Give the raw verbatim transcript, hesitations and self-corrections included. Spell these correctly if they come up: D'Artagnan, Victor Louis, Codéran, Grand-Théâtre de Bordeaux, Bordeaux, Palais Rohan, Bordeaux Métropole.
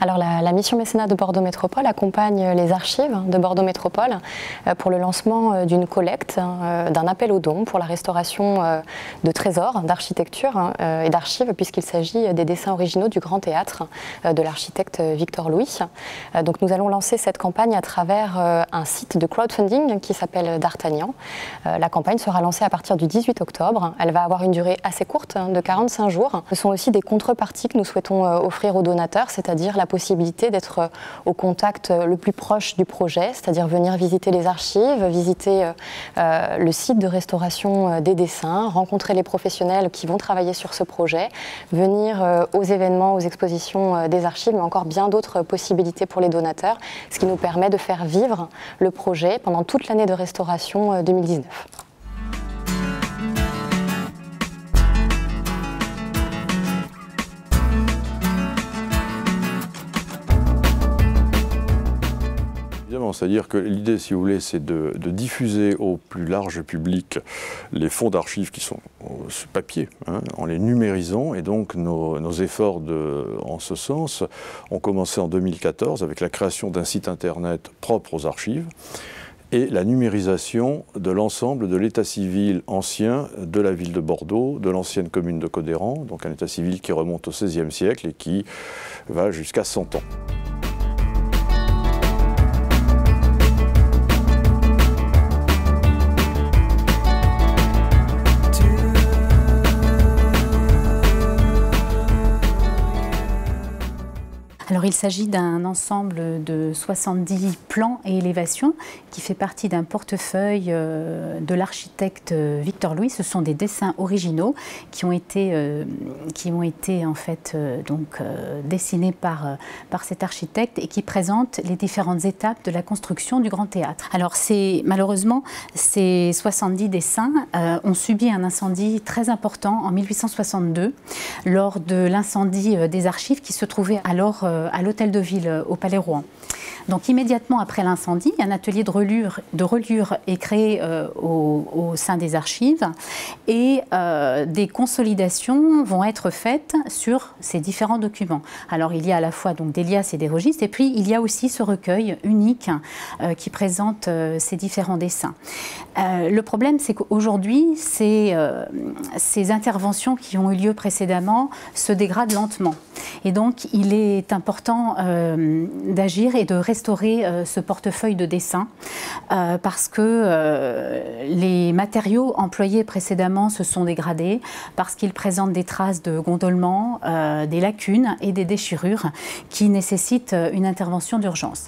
Alors la, la mission mécénat de Bordeaux Métropole accompagne les archives de Bordeaux Métropole pour le lancement d'une collecte, d'un appel aux dons pour la restauration de trésors, d'architecture et d'archives, puisqu'il s'agit des dessins originaux du Grand-Théâtre de l'architecte Victor Louis. Donc nous allons lancer cette campagne à travers un site de crowdfunding qui s'appelle D'Artagnan. La campagne sera lancée à partir du dix-huit octobre. Elle va avoir une durée assez courte, de quarante-cinq jours. Ce sont aussi des contreparties que nous souhaitons offrir aux donateurs, c'est-à-dire la possibilité d'être au contact le plus proche du projet, c'est-à-dire venir visiter les archives, visiter le site de restauration des dessins, rencontrer les professionnels qui vont travailler sur ce projet, venir aux événements, aux expositions des archives, mais encore bien d'autres possibilités pour les donateurs, ce qui nous permet de faire vivre le projet pendant toute l'année de restauration deux mille dix-neuf. C'est-à-dire que l'idée, si vous voulez, c'est de, de diffuser au plus large public les fonds d'archives qui sont sur papier, hein, en les numérisant. Et donc nos, nos efforts de, en ce sens ont commencé en deux mille quatorze avec la création d'un site internet propre aux archives et la numérisation de l'ensemble de l'état civil ancien de la ville de Bordeaux, de l'ancienne commune de Codéran, donc un état civil qui remonte au seizième siècle et qui va jusqu'à cent ans. Alors il s'agit d'un ensemble de soixante-dix plans et élévations qui fait partie d'un portefeuille de l'architecte Victor Louis. Ce sont des dessins originaux qui ont été, qui ont été en fait donc dessinés par, par cet architecte et qui présentent les différentes étapes de la construction du Grand Théâtre. Alors malheureusement, ces soixante-dix dessins euh, ont subi un incendie très important en mille huit cent soixante-deux lors de l'incendie des archives qui se trouvaient alors euh, à l'hôtel de ville au Palais Rohan. Donc immédiatement après l'incendie, un atelier de reliure, de reliure est créé euh, au, au sein des archives et euh, des consolidations vont être faites sur ces différents documents. Alors il y a à la fois donc, des liasses et des registres et puis il y a aussi ce recueil unique euh, qui présente euh, ces différents dessins. Euh, le problème c'est qu'aujourd'hui ces, euh, ces interventions qui ont eu lieu précédemment se dégradent lentement et donc il est important euh, d'agir et de restaurer euh, ce portefeuille de dessins euh, parce que euh, les matériaux employés précédemment se sont dégradés, parce qu'ils présentent des traces de gondolements, euh, des lacunes et des déchirures qui nécessitent une intervention d'urgence.